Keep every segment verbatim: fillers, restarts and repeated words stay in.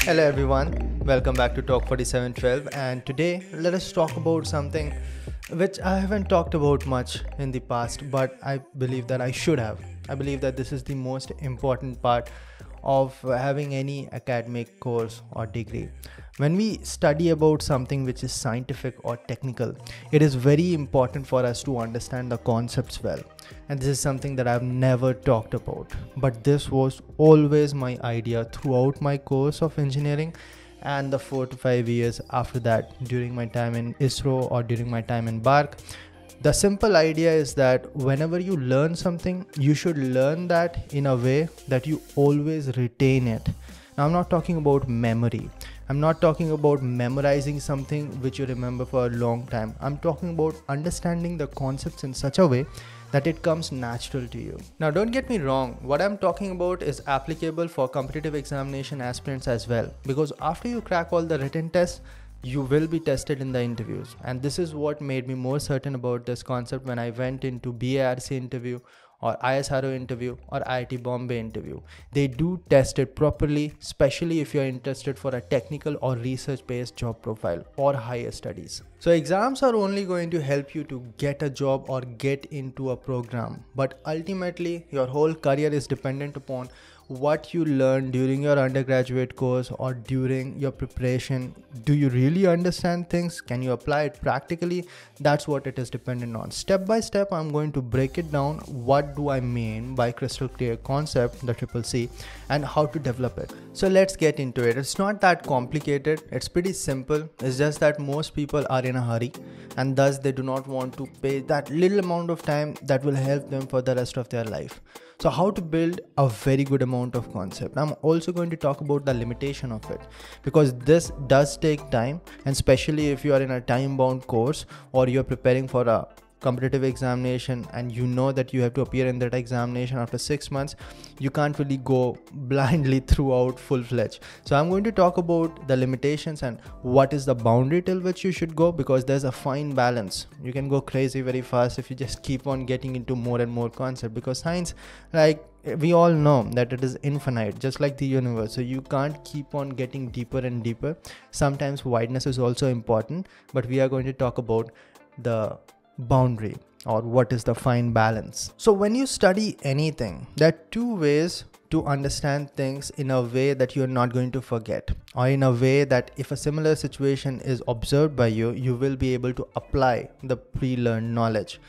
Hello everyone, welcome back to Talk forty-seven twelve, and today let us talk about something which I haven't talked about much in the past, but I believe that I should have. I believe that this is the most important part of having any academic course or degree. When we study about something which is scientific or technical, it is very important for us to understand the concepts well. And this is something that I've never talked about, but this was always my idea throughout my course of engineering and the four to five years after that during my time in ISRO or during my time in BARC. The simple idea is that whenever you learn something, you should learn that in a way that you always retain it. Now, I'm not talking about memory. I'm not talking about memorizing something which you remember for a long time. I'm talking about understanding the concepts in such a way that it comes natural to you. Now, don't get me wrong, what I'm talking about is applicable for competitive examination aspirants as well, because after you crack all the written tests, you will be tested in the interviews. And this is what made me more certain about this concept when I went into BARC interview or ISRO interview or I I T Bombay interview. They do test it properly, especially if you're interested for a technical or research-based job profile or higher studies. So exams are only going to help you to get a job or get into a program, but ultimately your whole career is dependent upon what you learn during your undergraduate course or during your preparation. Do you really understand things? Can you apply it practically? That's what it is dependent on. Step by step, I'm going to break it down. What do I mean by crystal clear concept, the triple C, and how to develop it? So let's get into it. It's not that complicated. It's pretty simple. It's just that most people are in a hurry and thus they do not want to pay that little amount of time that will help them for the rest of their life. So how to build a very good amount of concept. I'm also going to talk about the limitation of it, because this does take time, and especially if you are in a time-bound course or you're preparing for a competitive examination and you know that you have to appear in that examination after six months, you can't really go blindly throughout full-fledged. So I'm going to talk about the limitations and what is the boundary till which you should go, because there's a fine balance. You can go crazy very fast if you just keep on getting into more and more concept, because science, like we all know, that it is infinite, just like the universe. So you can't keep on getting deeper and deeper. Sometimes wideness is also important, but we are going to talk about the boundary, or what is the fine balance. So when you study anything, there are two ways to understand things in a way that you're not going to forget, or in a way that if a similar situation is observed by you, you will be able to apply the pre-learned knowledge.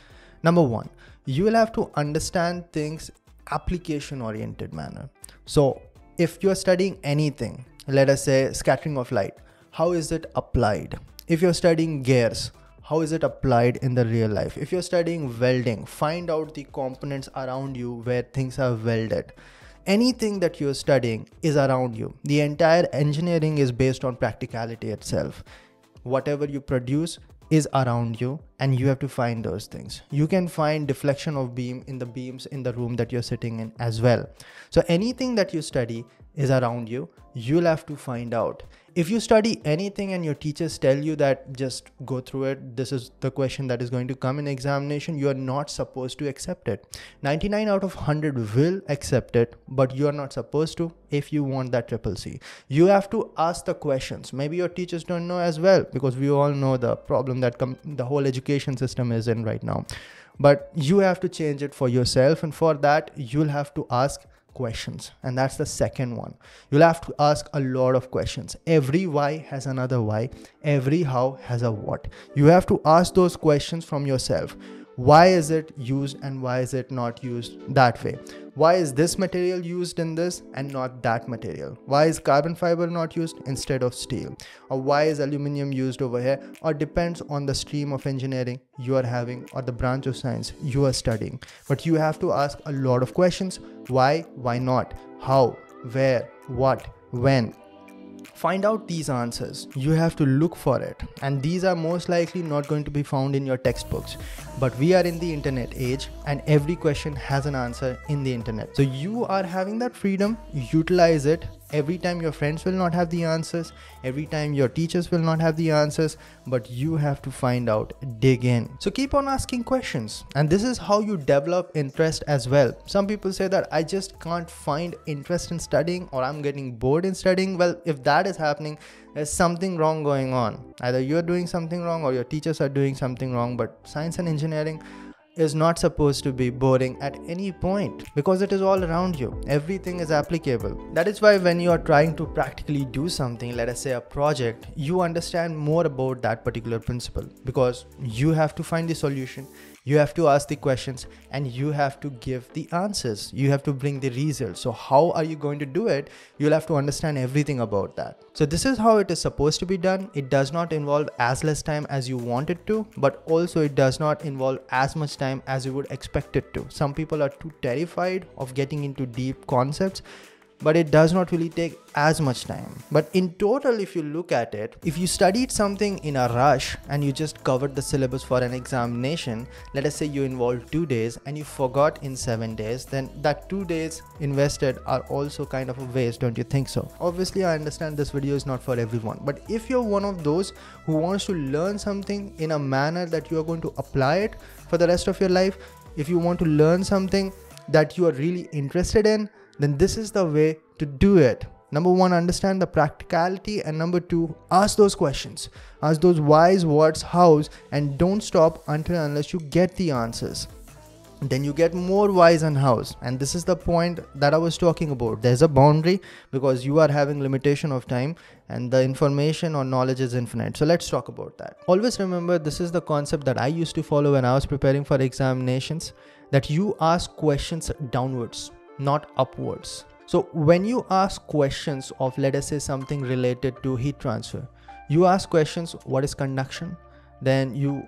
Number one, you will have to understand things application oriented manner. So if you're studying anything, let us say scattering of light, how is it applied? If you're studying gears, how is it applied in the real life? If you're studying welding, find out the components around you where things are welded. Anything that you're studying is around you. The entire engineering is based on practicality itself. Whatever you produce is around you, and you have to find those things. You can find deflection of beam in the beams in the room that you're sitting in as well. So anything that you study is around you, you'll have to find out. If you study anything and your teachers tell you that just go through it, this is the question that is going to come in examination, you are not supposed to accept it. ninety-nine out of one hundred will accept it, but you are not supposed to if you want that triple C. You have to ask the questions. Maybe your teachers don't know as well, because we all know the problem that the whole education system is in right now. But you have to change it for yourself, and for that, you'll have to ask questions, and that's the second one. You'll have to ask a lot of questions. Every why has another why, every how has a what. You have to ask those questions from yourself. Why is it used and why is it not used that way? Why is this material used in this and not that material? Why is carbon fiber not used instead of steel? Or why is aluminum used over here? Or depends on the stream of engineering you are having or the branch of science you are studying. But you have to ask a lot of questions. Why, why not? How, where, what, when? Find out these answers. You have to look for it, and these are most likely not going to be found in your textbooks. But we are in the internet age, and every question has an answer in the internet. So you are having that freedom, utilize it Every time your friends will not have the answers, every time your teachers will not have the answers, but you have to find out, dig in. So keep on asking questions, and this is how you develop interest as well. Some people say that I just can't find interest in studying, or I'm getting bored in studying. Well, if that is happening, there's something wrong going on. Either you're doing something wrong or your teachers are doing something wrong, but science and engineering is not supposed to be boring at any point, because it is all around you. Everything is applicable. That is why when you are trying to practically do something, let us say a project, you understand more about that particular principle, because you have to find the solution, you have to ask the questions, and you have to give the answers. You have to bring the results. So how are you going to do it? You'll have to understand everything about that. So this is how it is supposed to be done. It does not involve as less time as you want it to, but also it does not involve as much time as you would expect it to. Some people are too terrified of getting into deep concepts, but it does not really take as much time. But in total, if you look at it, if you studied something in a rush and you just covered the syllabus for an examination, let us say you involved two days and you forgot in seven days, then that two days invested are also kind of a waste, don't you think so? Obviously, I understand this video is not for everyone, but if you're one of those who wants to learn something in a manner that you are going to apply it for the rest of your life, if you want to learn something that you are really interested in, then this is the way to do it. Number one, understand the practicality, and number two, ask those questions. Ask those whys, whats, hows, and don't stop until unless you get the answers. Then you get more whys and hows, and this is the point that I was talking about. There's a boundary, because you are having limitation of time and the information or knowledge is infinite. So let's talk about that. Always remember, this is the concept that I used to follow when I was preparing for examinations, that you ask questions downwards, not upwards. So when you ask questions of, let us say, something related to heat transfer, you ask questions, what is conduction? Then you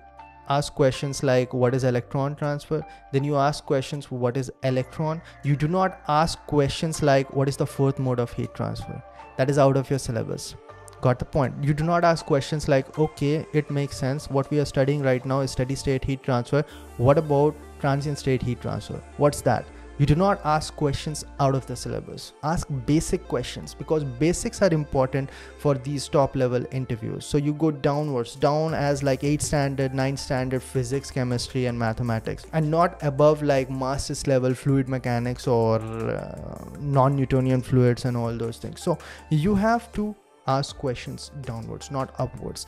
ask questions like, what is electron transfer? Then you ask questions, what is electron? You do not ask questions like, what is the fourth mode of heat transfer? That is out of your syllabus. Got the point? You do not ask questions like, okay, it makes sense, what we are studying right now is steady state heat transfer, what about transient state heat transfer? What's that? You do not ask questions out of the syllabus. Ask basic questions, because basics are important for these top level interviews. So you go downwards, down as like eighth standard, ninth standard physics, chemistry and mathematics, and not above like master's level fluid mechanics or uh, non-Newtonian fluids and all those things. So you have to ask questions downwards, not upwards.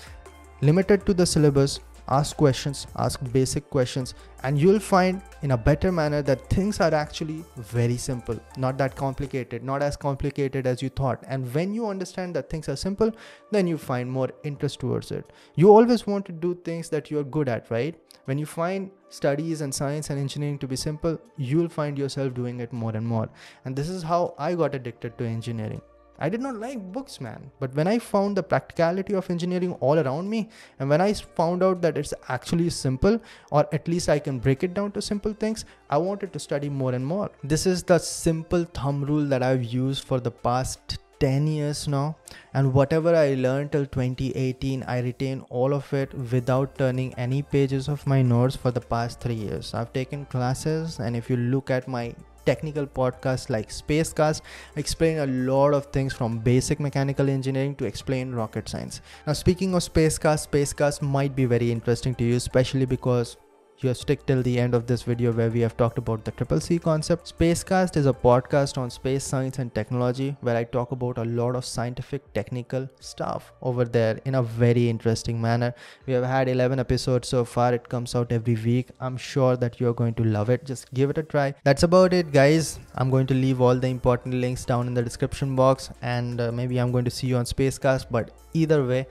Limited to the syllabus, ask questions, ask basic questions, and you'll find in a better manner that things are actually very simple, not that complicated, not as complicated as you thought. And when you understand that things are simple, then you find more interest towards it. You always want to do things that you're good at, right? When you find studies and science and engineering to be simple, you'll find yourself doing it more and more. And this is how I got addicted to engineering. I did not like books, man, but when I found the practicality of engineering all around me, and when I found out that it's actually simple, or at least I can break it down to simple things, I wanted to study more and more. This is the simple thumb rule that I've used for the past ten years now, and whatever I learned till twenty eighteen, I retain all of it without turning any pages of my notes for the past three years. I've taken classes, and if you look at my technical podcasts like Spacecast, explain a lot of things from basic mechanical engineering to explain rocket science. Now, speaking of Spacecast, Spacecast might be very interesting to you, especially because you have stick till the end of this video where we have talked about the triple C concept. Spacecast is a podcast on space science and technology where I talk about a lot of scientific technical stuff over there in a very interesting manner. We have had eleven episodes so far. It comes out every week. I'm sure that you're going to love it. Just give it a try. That's about it, guys. I'm going to leave all the important links down in the description box, and uh, maybe I'm going to see you on Spacecast, but either way,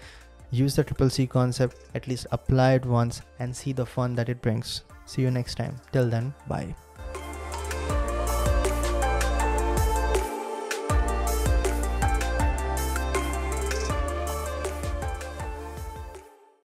use the triple C concept, at least apply it once, and see the fun that it brings. See you next time. Till then, bye.